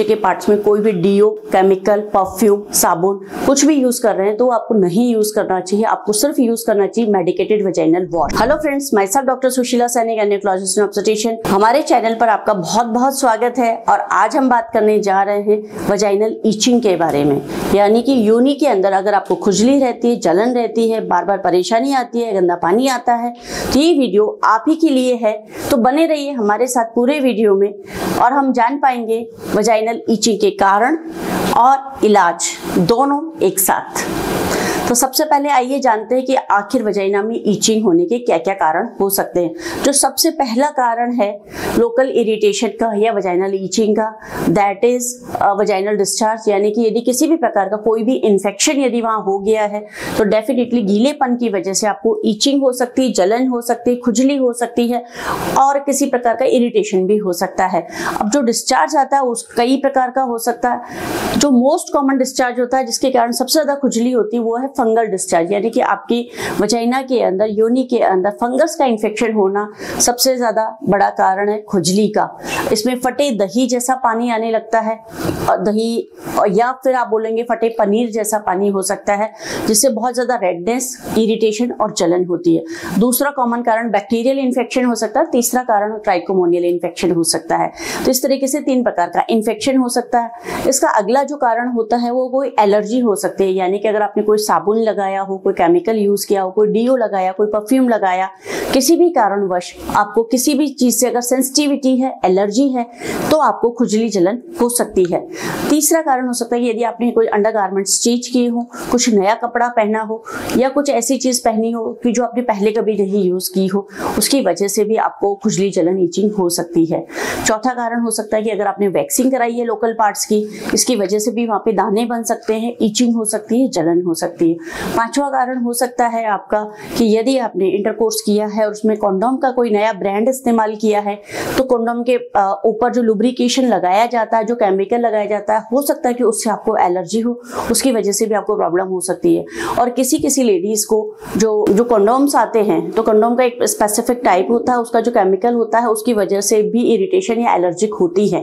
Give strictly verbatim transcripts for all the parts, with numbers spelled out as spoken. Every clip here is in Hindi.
बच्चे के पार्ट्स में कोई भी डीओ, केमिकल, परफ्यूम, साबुन कुछ भी यूज कर रहे हैं तो आपको नहीं यूज करना चाहिए। आपको सिर्फ यूज करना चाहिए medicated vaginal wash. Hello friends, myself doctor Sushila Saini, gynaecologist and obstetrician. हमारे चैनल पर आपका बहुत बहुत स्वागत है और आज हम बात करने जा रहे हैं वेजाइनल ईचिंग के बारे में। यानी कि योनि के अंदर अगर आपको खुजली रहती है, जलन रहती है, बार बार परेशानी आती है, गंदा पानी आता है, तो ये वीडियो आप ही के लिए है। तो बने रहिए हमारे साथ पूरे वीडियो में और हम जान पाएंगे वेजाइनल ईचिंग के कारण और इलाज दोनों एक साथ। तो सबसे पहले आइए जानते हैं कि आखिर वेजाइना में ईचिंग होने के क्या क्या कारण हो सकते हैं। जो सबसे पहला कारण है लोकल इरिटेशन का या वेजाइनल ईचिंग का, दैट इज वेजाइनल डिस्चार्ज। यानी कि यदि किसी भी प्रकार का कोई भी इन्फेक्शन यदि वहाँ हो गया है तो डेफिनेटली गीलेपन की वजह से आपको ईचिंग हो सकती है, जलन हो सकती है, खुजली हो सकती है और किसी प्रकार का इरिटेशन भी हो सकता है। अब जो डिस्चार्ज आता है उस कई प्रकार का हो सकता है। जो मोस्ट कॉमन डिस्चार्ज होता है जिसके कारण सबसे ज्यादा खुजली होती है वो है फंगल डिस्चार्ज। यानी कि आपकी वजाइना के अंदर, योनि के अंदर फंगस का इन्फेक्शन होना सबसे ज्यादा बड़ा कारण है खुजली का। इसमें फटे दही जैसा पानी आने लगता है और दही या फिर आप बोलेंगे फटे पनीर जैसा पानी हो सकता है, जिससे बहुत ज्यादा रेडनेस, इरिटेशन और जलन होती है। दूसरा कॉमन कारण बैक्टीरियल इन्फेक्शन हो सकता है। तीसरा कारण ट्राइकोमोनियल इन्फेक्शन हो सकता है। तो इस तरीके से तीन प्रकार का इन्फेक्शन हो सकता है। इसका अगला जो कारण होता है वो कोई एलर्जी हो सकती है। यानी कि अगर आपने कोई साबुन लगाया हो, कोई केमिकल यूज किया हो, कोई डीओ लगाया, कोई परफ्यूम लगाया, किसी भी कारणवश आपको किसी भी चीज से अगर सेंसिटिविटी है, एलर्जी है, तो आपको खुजली जलन हो सकती है। तीसरा कारण हो सकता है यदि आपने कोई अंडरगारमेंट्स चेंज किए हो, कुछ नया कपड़ा पहना हो या कुछ ऐसी चीज पहनी हो कि जो आपने पहले कभी नहीं यूज की हो, उसकी वजह से भी आपको खुजली जलन ईचिंग हो सकती है। चौथा कारण हो सकता है कि अगर आपने वैक्सिंग कराई है लोकल पार्ट्स की, इसकी वजह से भी वहां पे दाने बन सकते हैं, ईचिंग हो सकती है, जलन हो सकती है। पांचवा कारण हो सकता है आपका कि यदि आपने इंटरकोर्स किया है और उसमें कॉन्डोम का कोई नया ब्रांड इस्तेमाल किया है तो कॉन्डोम के ऊपर जो लुब्रिकेशन लगाया जाता है, जो केमिकल लगाया जाता है, हो सकता है कि उससे आपको एलर्जी हो, उसकी वजह से भी आपको प्रॉब्लम हो सकती है। और किसी किसी लेडीज को जो जो कॉन्डोम्स आते हैं तो कॉन्डोम का एक स्पेसिफिक टाइप होता है, उसका जो केमिकल होता है उसकी वजह से भी इरिटेशन या एलर्जिक होती है।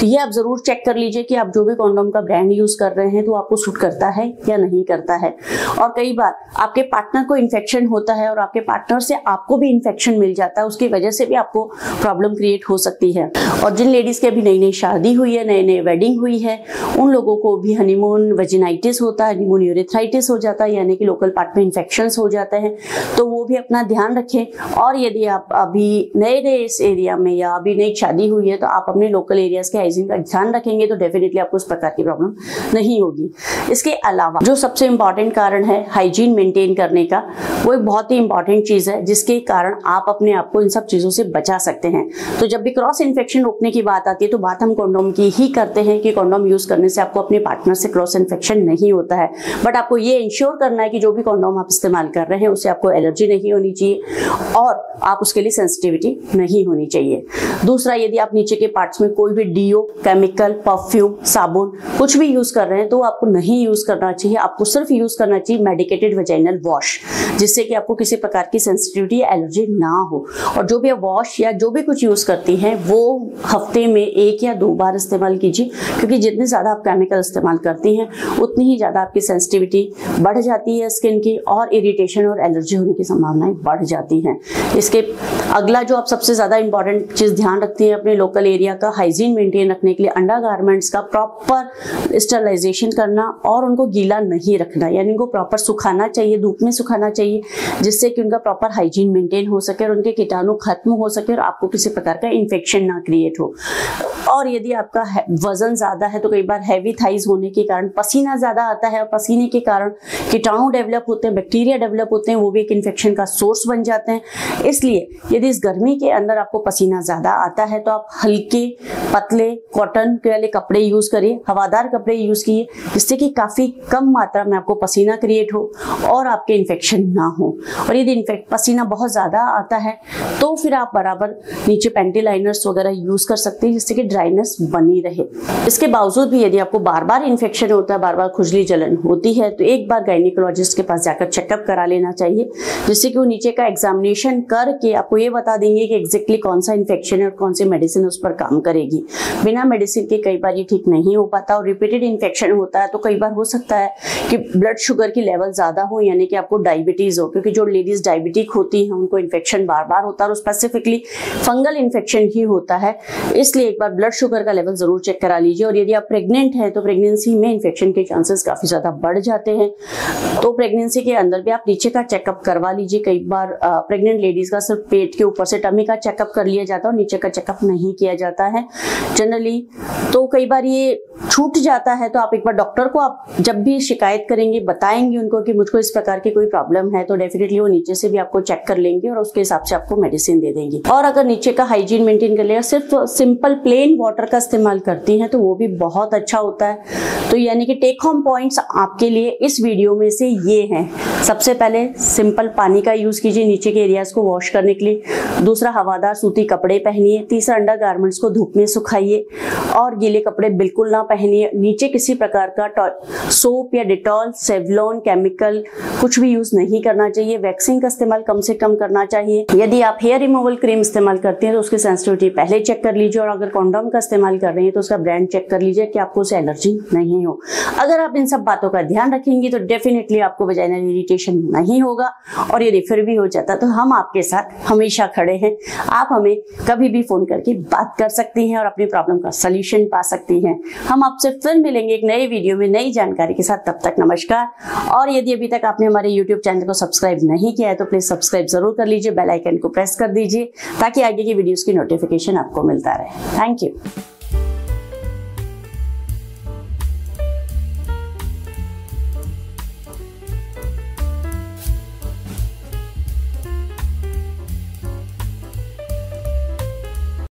तो ये आप जरूर चेक कर लीजिए कि आप जो भी कॉन्डोम का ब्रांड यूज कर रहे हैं तो आपको सूट करता है या नहीं करता है। और कई बार आपके पार्टनर को इन्फेक्शन होता है और आपके पार्टनर से आपको भी इन्फेक्शन मिल जाता है, उसकी वजह से भी आपको प्रॉब्लम क्रिएट हो सकती है। और जिन लेडीज के अभी नई नई शादी हुई है, नई नई वेडिंग हुई है, उन लोगों को भी हनीमून वेजिनाइटिस होता है, हनीमून यूरेथ्राइटिस हो जाता है, यानी कि लोकल पार्ट में इन्फेक्शन हो जाते हैं, तो वो भी अपना ध्यान रखें। और यदि आप अभी नए नए इस एरिया में या अभी नई शादी हुई है तो आप अपने लोकल एरियाज के हाइजीन का ध्यान रखेंगे तो डेफिनेटली आपको उस प्रकार की प्रॉब्लम नहीं होगी। इसके अलावा जो सबसे इंपॉर्टेंट कारण है हाइजीन मेंटेन करने का, वो एक बहुत ही इंपॉर्टेंट चीज है जिसके कारण आप अपने आप को इन सब चीजों से बचा सकते हैं। तो जब भी क्रॉस इन्फेक्शन रोकने की बात आती है तो बात हम कॉन्डोम की ही करते हैं कि कॉन्डोम यूज करने से आपको अपने पार्टनर से क्रॉस इन्फेक्शन नहीं होता है। बट आपको ये इंश्योर करना है कि जो भी कॉन्डोम आप इस्तेमाल कर रहे हैं उससे आपको एलर्जी नहीं होनी चाहिए और आप उसके लिए सेंसिटिविटी नहीं होनी चाहिए। दूसरा, यदि आप नीचे के पार्ट्स में कोई भी डीओ, केमिकल, परफ्यूम, साबुन कुछ भी यूज कर रहे हैं तो आपको नहीं यूज करना चाहिए। आपको सिर्फ यूज करना चाहिए मेडिकेटेड वेजाइनल वॉश, जिससे कि आपको किसी प्रकार की सेंसिटिविटी या एलर्जी ना हो। और जो भी आप वॉश या जो भी कुछ यूज करती हैं वो हफ्ते में एक या दो बार इस्तेमाल कीजिए, क्योंकि जितने ज्यादा आप केमिकल इस्तेमाल करती हैं उतनी ही ज्यादा आपकी सेंसिटिविटी बढ़ जाती है स्किन की और इरिटेशन और एलर्जी होने की संभावनाएं बढ़ जाती हैं। इसके अगला जो आप सबसे ज्यादा इंपॉर्टेंट चीज ध्यान रखती है अपने लोकल एरिया का हाइजीन मेंटेन रखने के लिए, अंडरगारमेंट्स का प्रॉपर स्टरलाइजेशन करना और उनको गीला नहीं रखना, यानी उनको प्रॉपर सुखाना चाहिए, धूप में सुखाना चाहिए, जिससे कि उनका प्रॉपर हाइजीन मेंटेन हो सके और उनके कीटाणु खत्म हो सके और आपको किसी प्रकार का इन्फेक्शन ना क्रिएट हो। और यदि आपका वजन ज्यादा है तो कई बार हैवी थाइज होने के कारण पसीना ज्यादा आता है और पसीने के कारण कीटाणु डेवलप होते हैं, बैक्टीरिया डेवलप होते हैं, वो भी एक इन्फेक्शन का सोर्स बन जाते हैं। इसलिए यदि इस गर्मी के अंदर आपको पसीना ज्यादा आता है तो आप हल्के पतले कॉटन के वाले कपड़े यूज करिए, हवादार कपड़े यूज कीजिए, जिससे कि काफी कम मात्रा में आपको पसीना क्रिएट हो और आपके इन्फेक्शन ना हो। और यदि इनफेक्ट पसीना बहुत ज़्यादा आता है तो फिर आप बराबर नीचे पेंटी लाइनर्स वगैरह यूज़ कर सकते हैं जिससे कि ड्राइनेस बनी रहे। इसके बावजूद भी यदि आपको बार बार इन्फेक्शन होता है, बार बार खुजली जलन होती है तो एक बार गायनिकोलॉजिस्ट के पास जाकर चेकअप करा लेना चाहिए जिससे कि वो नीचे का एग्जामिनेशन करके आपको ये बता देंगे कि एग्जैक्टली कौन सा इन्फेक्शन है और कौन सी मेडिसिन उस पर काम करेगी। बिना मेडिसिन के कई बार ये ठीक नहीं हो पाता और रिपीटेड इन्फेक्शन होता है तो कई बार हो सकता है कि ब्लड शुगर की लेवल ज़्यादा हो, यानी कि आपको डायबिटीज़ हो, क्योंकि जो लेडीज़ डायबिटिक होती हैं उनको इन्फेक्शन बार बार होता है और स्पेसिफिकली फंगल इन्फेक्शन ही होता है। इसलिए एक बार ब्लड शुगर का लेवल ज़रूर चेक करा लीजिए। और यदि आप प्रेग्नेंट हैं तो प्रेगनेंसी में इन्फेक्शन के चांसेस काफ़ी ज़्यादा बढ़ जाते हैं, तो प्रेगनेंसी के अंदर भी आप नीचे का चेकअप करवा लीजिए। कई बार प्रेग्नेंट लेडीज़ का सिर्फ पेट के ऊपर से टमी का चेकअप कर लिया जाता है और नीचे का चेकअप नहीं किया जाता है जनरली, तो कई बार ये छूट जाता है। तो आप एक बार डॉक्टर को आप जब भी शिकायत करेंगे बताएंगे उनको कि मुझको इस प्रकार की कोई प्रॉब्लम है तो डेफिनेटली वो नीचे से भी आपको चेक कर लेंगे और उसके हिसाब से आपको मेडिसिन दे देंगे। और अगर नीचे का हाइजीन मेंटेन कर लिया, सिर्फ सिंपल प्लेन वाटर का इस्तेमाल करती हैं तो वो भी बहुत अच्छा होता है। तो यानी कि टेक होम पॉइंट्स आपके लिए इस वीडियो में से ये हैं। सबसे पहले सिंपल पानी का यूज़ कीजिए नीचे के एरियाज को वॉश करने के लिए। दूसरा, हवादार सूती कपड़े पहनिए। तीसरा, अंडर गारमेंट्स को धूप में सुखाइए और गीले कपड़े बिल्कुल ना पहनिए। नीचे किसी प्रकार का सोप या डिटॉल, सेवलॉन, केमिकल कुछ भी यूज नहीं करना चाहिए। वैक्सिंग का इस्तेमाल कम से कम करना चाहिए। यदि आप हेयर रिमूवल क्रीम इस्तेमाल करते हैं तो उसकी सेंसिटिविटी पहले चेक कर लीजिए और अगर कॉन्डोम का इस्तेमाल कर रहे हैं तो उसका ब्रांड चेक कर लीजिए कि आपको उसे एलर्जी नहीं हो। अगर आप इन सब बातों का ध्यान रखेंगे तो डेफिनेटली आपको वजाइनल इरिटेशन नहीं होगा। और यदि फिर भी हो जाता तो हम आपके साथ हमेशा खड़े हैं। आप हमें कभी भी फोन करके बात कर सकती हैं और अपनी प्रॉब्लम का सलूशन पा सकती हैं। हम आपसे फिर मिलेंगे एक नई वीडियो में नई जानकारी के साथ। तब तक नमस्कार। और यदि अभी तक आपने हमारे YouTube चैनल को सब्सक्राइब नहीं किया है तो प्लीज सब्सक्राइब जरूर कर लीजिए, बेल आइकन को प्रेस कर दीजिए ताकि आगे की वीडियोस की नोटिफिकेशन आपको मिलता रहे। Thank you.